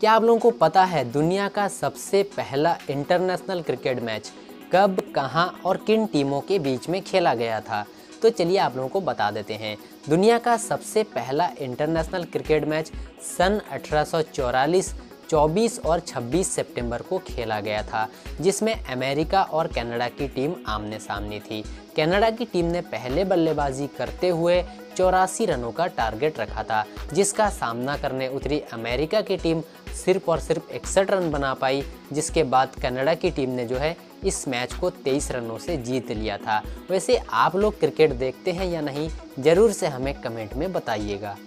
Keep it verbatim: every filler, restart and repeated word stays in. क्या आप लोगों को पता है दुनिया का सबसे पहला इंटरनेशनल क्रिकेट मैच कब, कहां और किन टीमों के बीच में खेला गया था? तो चलिए आप लोगों को बता देते हैं। दुनिया का सबसे पहला इंटरनेशनल क्रिकेट मैच सन अठारह सौ चौवालीस चौबीस और छब्बीस सितंबर को खेला गया था, जिसमें अमेरिका और कनाडा की टीम आमने सामने थी। कनाडा की टीम ने पहले बल्लेबाजी करते हुए चौरासी रनों का टारगेट रखा था, जिसका सामना करने उतरी अमेरिका की टीम सिर्फ और सिर्फ इकसठ रन बना पाई, जिसके बाद कनाडा की टीम ने जो है इस मैच को तेईस रनों से जीत लिया था। वैसे आप लोग क्रिकेट देखते हैं या नहीं, ज़रूर से हमें कमेंट में बताइएगा।